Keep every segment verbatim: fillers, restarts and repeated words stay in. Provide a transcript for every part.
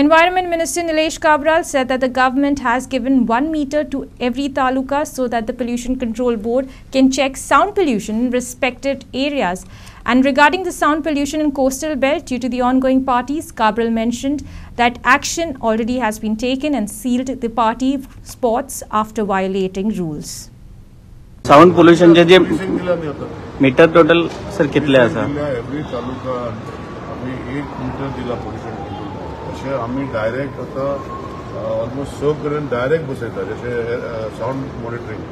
Environment Minister Nilesh Cabral said that the government has given one meter to every taluka so that the Pollution Control Board can check sound pollution in respective areas. And regarding the sound pollution in coastal belt due to the ongoing parties, Cabral mentioned that action already has been taken and sealed the party spots after violating rules. Sound pollution J J meter total sir कितले आसा? Every taluka आमी एक meter दिला pollution control. अशे आमी direct आता almost so करेन direct बसेता जशे sound monitoring.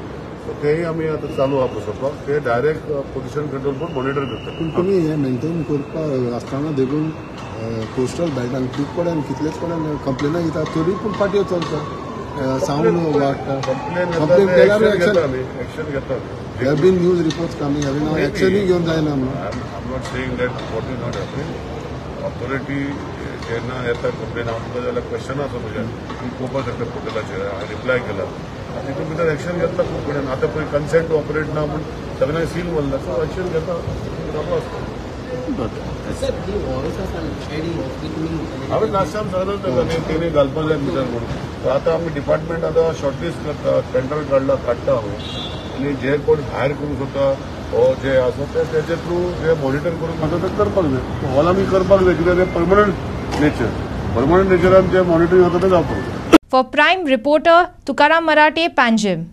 So ते ही आमी आता चालू आप बसोपा ते direct pollution control पर monitor करता. कुन तुम्ही ये maintain करपा आस्थाना देखून coastal बैठन कित पड़न कितले पड़न complaint इता थोड़ी पुन पार्टी चलता. Uh, sound complaint complaint there have been news reports coming having now action is going on. I'm not saying that what is not happening. Authority जेना येता कंप्लेन आमका झाला क्वेश्चन आसा म्हज्या की कोपा सकता पोर्टलाचेर हांवें रिप्लाय केला आनी तो भितर एक्शन घेतला खूब कडेन आतां पळय कन्सेंट टू ऑपरेट ना म्हूण सगळ्यांनी सील मारला सो एक्शन घेता हांवें लास्ट टायम सांगलें तेणी घालपा जाय भितर म्हणून आता आम्ही डिपार्टमेंट आता शॉर्टलिस्ट करता टेंडर काढला काढता आणि जे कोण हायर करू शकता जे असं त्याचे थ्रू जे मॉनिटर करून माझं ते करपाक जाय ऑल आम्ही करपाक जाय कित्याक ते परमनंट नेचर परमनंट नेचरान जे मॉनिटरिंग जाता ते जावपाक जाय. For prime reporter Tukaram Marathe, पांजिम.